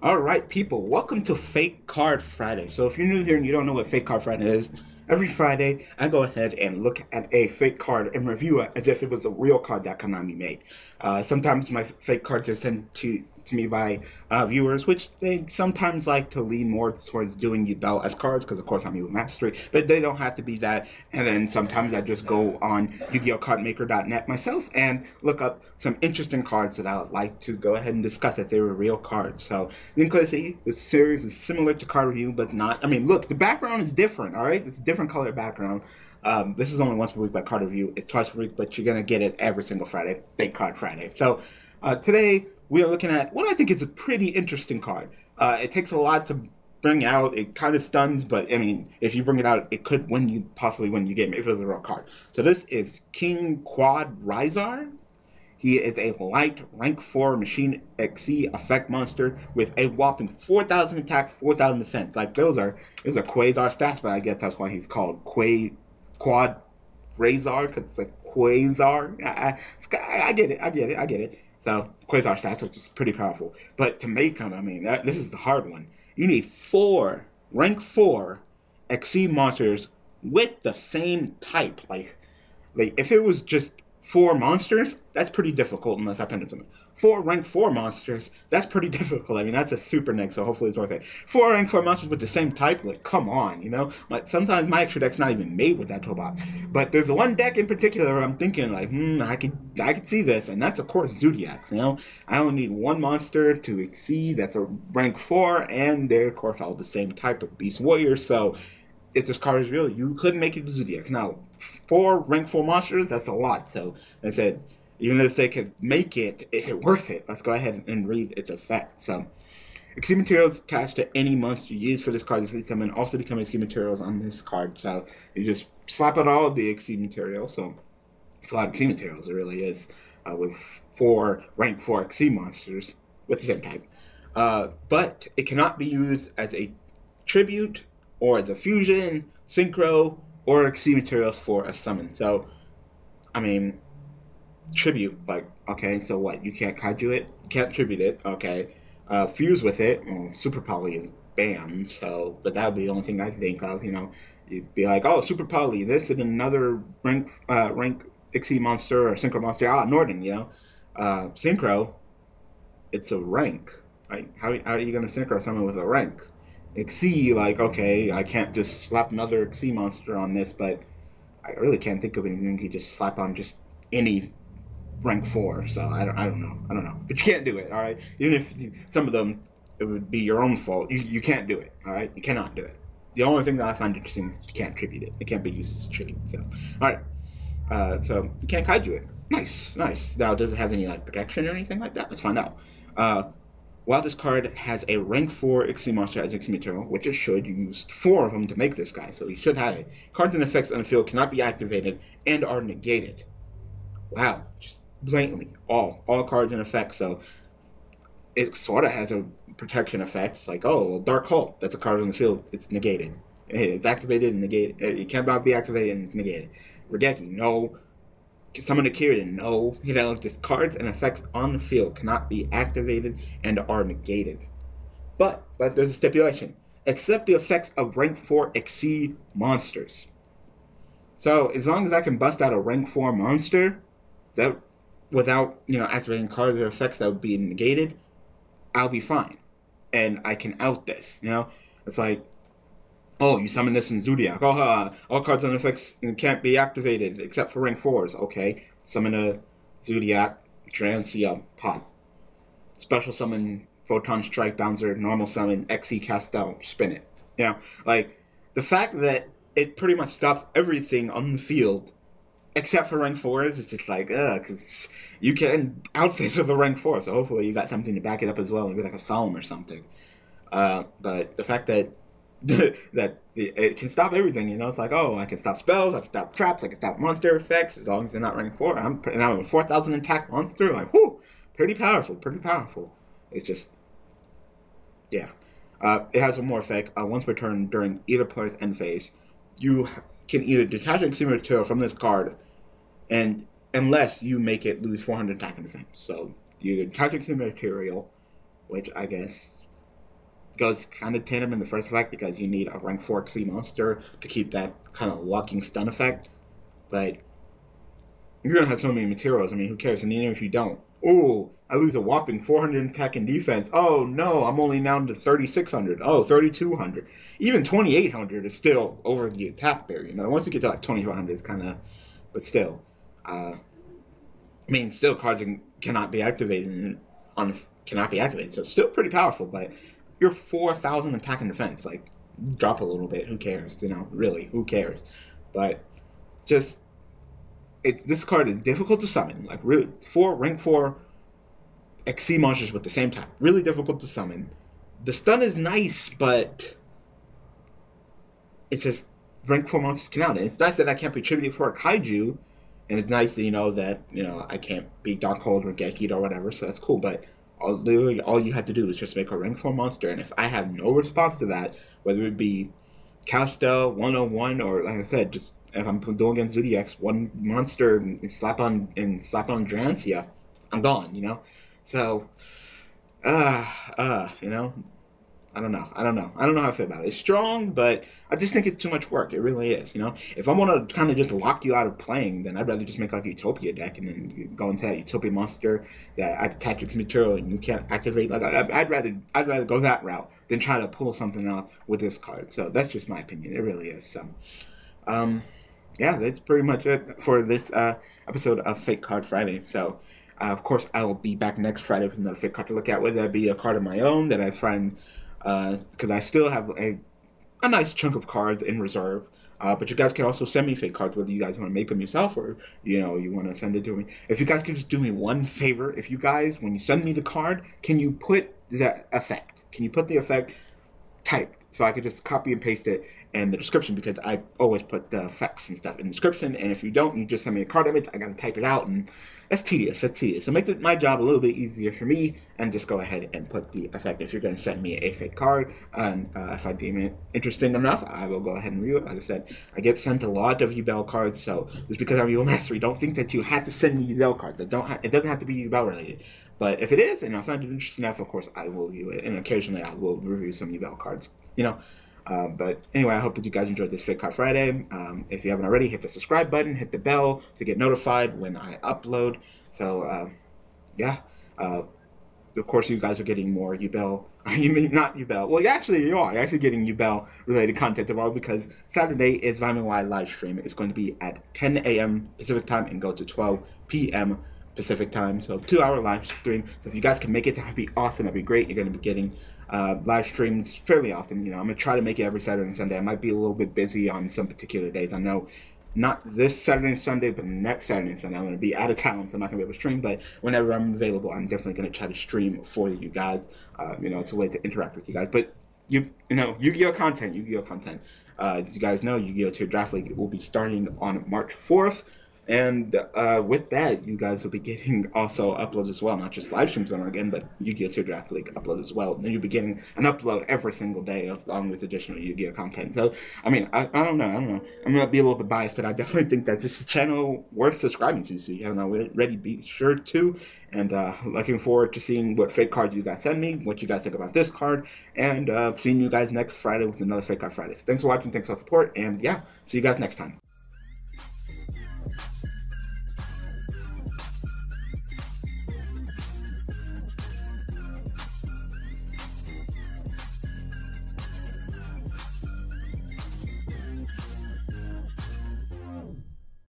Alright people, welcome to Fake Card Friday. So if you're new here and you don't know what Fake Card Friday is, every Friday I go ahead and look at a fake card and review it as if it was a real card that Konami made. Sometimes my fake cards are sent to me by viewers, which they sometimes like to lean more towards doing Yubel as cards, because of course I'm Yubel Mastery, but they don't have to be that. And then sometimes I just go on Yu-Gi-Oh cardmaker.net myself and look up some interesting cards that I would like to go ahead and discuss if they were real cards. So you can clearly see this series is similar to card review, but not. I mean, look, the background is different, all right? It's a different color background. This is only once per week by card review. It's twice per week, but you're gonna get it every single Friday, Fake Card Friday. So today, we are looking at what I think is a pretty interesting card. It takes a lot to bring out. It kind of stuns, but I mean, if you bring it out, it could win you, possibly win you game if it was a real card. So this is King Quadrisar. He is a light rank 4 machine XC effect monster with a whopping 4,000 attack, 4,000 defense. Like those are Quasar stats, but I guess that's why he's called Quadrisar, because it's like Quasar. I get it. So, Quasar stats, which is pretty powerful. But to make him, I mean, this is the hard one. You need 4 rank 4 XC monsters with the same type. Like if it was just 4 monsters, that's pretty difficult unless I pinned it to them. 4 rank 4 monsters, that's pretty difficult. I mean, that's a super neg, so hopefully it's worth it. 4 rank 4 monsters with the same type, like, come on, you know? Like, sometimes my extra deck's not even made with that toolbox. But there's one deck in particular where I'm thinking, like, I could see this, and that's, of course, Zodiacs, you know? I only need 1 monster to exceed, that's a rank 4, and they're, of course, all the same type of beast warriors, so if this card is real, you could make it Zodiacs. Now, 4 rank 4 monsters, that's a lot, so I said, even if they could make it, is it worth it? Let's go ahead and read its effect. So, XC materials attached to any monster you use for this card. This leads summon also become XC materials on this card. So, you just slap out all of the XC material. So, it's a lot of XC materials, it really is, with 4 rank 4 XC monsters with the same type. But it cannot be used as a tribute or as a fusion, synchro, or XC materials for a summon. So, I mean, tribute, like, okay, so what? You can't kaiju it? You can't tribute it, okay. Fuse with it, well, Super Poly is banned, so, but that would be the only thing I think of, you know. You'd be like, oh, Super Poly, this and another rank XC monster or Synchro monster, Norden, you know. Synchro, it's a rank, right? How are you going to Synchro someone with a rank? XC, like, okay, I can't just slap another XC monster on this, but I really can't think of anything you just slap on just any rank 4, so I don't know. But you can't do it, all right? Even if some of them, it would be your own fault. You can't do it, all right? You cannot do it. The only thing that I find interesting is you can't tribute it. It can't be used as a tribute, so. All right, so you can't kaiju it. Nice, nice. Now, does it have any, like, protection or anything like that? Let's find out. While this card has a rank 4 XC monster as XC material, which it should, you used 4 of them to make this guy, so you should have it. Cards and effects on the field cannot be activated and are negated. Wow, just blatantly, all cards in effect, so it sort of has a protection effect. It's like, oh, Dark Hole, that's a card on the field, it's negated. It's activated and negated. It cannot be activated and it's negated. Raigeki, no. Summon a Kiridan, no. You know, just cards and effects on the field cannot be activated and are negated. But there's a stipulation. Accept the effects of rank 4 XC monsters. So, as long as I can bust out a rank 4 monster, that, without, you know, activating cards or effects that would be negated, I'll be fine, and I can out this. You know, it's like, oh, you summon this in Zodiac. Oh, all cards and effects can't be activated except for rank 4s. Okay, summon a Zodiac, Drancia, pop. Special summon, Photon Strike Bouncer, normal summon, Xyz Castell, spin it. You know, like the fact that it pretty much stops everything on the field except for rank 4s, it's just like, ugh, because you can outface with a rank 4, so hopefully you got something to back it up as well, maybe like a Solemn or something. But the fact that it can stop everything, you know, it's like, oh, I can stop spells, I can stop traps, I can stop monster effects, as long as they're not rank 4, and I'm a 4,000 attack monster, like, whoo, pretty powerful. It's just, yeah. It has one more effect, once per turn during either player's end phase, you can either detach an XC material from this card, and unless you make it lose 400 attack and defense. So you either detach an XC material, which I guess does kind of tandem in the first effect because you need a rank 4 Xyz monster to keep that kind of locking stun effect. But you're going to have so many materials. I mean, who cares? And even if you don't, ooh, I lose a whopping 400 attack and defense. Oh, no, I'm only down to 3,600. Oh, 3,200. Even 2,800 is still over the attack barrier. You know, once you get to like 2,500, it's kind of, but still. I mean, still cards cannot be activated so it's still pretty powerful, but you're 4,000 attack and defense. Like, drop a little bit. Who cares? You know, really, who cares? But just... this card is difficult to summon. Like, really, rank 4 Xyz monsters with the same type. Really difficult to summon. The stun is nice, but it's just rank 4 monsters can out. And it's nice that I can't be tributed for a kaiju, and it's nice that you know that I can't be Dark Hole or Raigeki or whatever. So that's cool. But literally, all you have to do is just make a rank 4 monster. And if I have no response to that, whether it be Castell 101 or like I said, just if I'm going against Zodiacs, one monster and slap on Drancia, I'm gone, you know? So, you know? I don't know how I feel about it. It's strong, but I just think it's too much work. It really is, you know? If I want to kind of just lock you out of playing, then I'd rather just make like a Utopia deck and then go into that Utopia monster that I attach its material and you can't activate. Like, I'd rather go that route than try to pull something off with this card. So that's just my opinion. It really is. So, yeah, that's pretty much it for this episode of Fake Card Friday. So, of course, I will be back next Friday with another fake card to look at, whether that be a card of my own that I find, because I still have a nice chunk of cards in reserve. But you guys can also send me fake cards, whether you guys want to make them yourself or, you want to send it to me. If you guys could just do me one favor, if you guys, when you send me the card, can you put that effect? Can you put the effect typed so I could just copy and paste it in the description, because I always put the effects and stuff in the description, and if you don't, you just send me a card image, I gotta type it out, and that's tedious, So it makes my job a little bit easier for me, and just go ahead and put the effect if you're gonna send me a fake card, and if I deem it interesting enough, I will go ahead and review it. Like I said, I get sent a lot of Yubel cards, so just because I'm Yubel Mastery, don't think that you have to send me Yubel cards. It doesn't have to be Yubel related, but if it is, and I find it interesting enough, of course, I will review it, and occasionally I will review some Yubel cards, but anyway, I hope that you guys enjoyed this Fake Card Friday. If you haven't already, hit the subscribe button, hit the bell to get notified when I upload. So, yeah. Of course, you guys are getting more Yubel. You mean not Yubel. Well, actually, you are. You're actually getting Yubel-related content tomorrow because Saturday is Vitamin Y live stream. It's going to be at 10 a.m. Pacific time and go to 12 p.m. Pacific time. So, 2-hour live stream. So, if you guys can make it, that would be awesome. That'd be great. You're going to be getting... live streams fairly often. I'm gonna try to make it every Saturday and Sunday. I might be a little bit busy on some particular days. I know not this Saturday and Sunday, but next Saturday and Sunday I'm gonna be out of town, so I'm not gonna be able to stream, but whenever I'm available, I'm definitely gonna try to stream for you guys. It's a way to interact with you guys. But Yu-Gi-Oh content, as you guys know, Yu-Gi-Oh! Tier Draft League will be starting on March 4th. And with that, you guys will be getting also uploads as well, not just live streams on again, but Yu-Gi-Oh! Tier Draft League uploads as well. And you'll be getting an upload every single day along with additional Yu-Gi-Oh! Content. So, I don't know. I'm going to be a little bit biased, but I definitely think that this is a channel worth subscribing to. So, you haven't already, be sure to. And looking forward to seeing what fake cards you guys send me, what you guys think about this card, and seeing you guys next Friday with another Fake Card Friday. So thanks for watching, thanks for the support, and yeah, see you guys next time.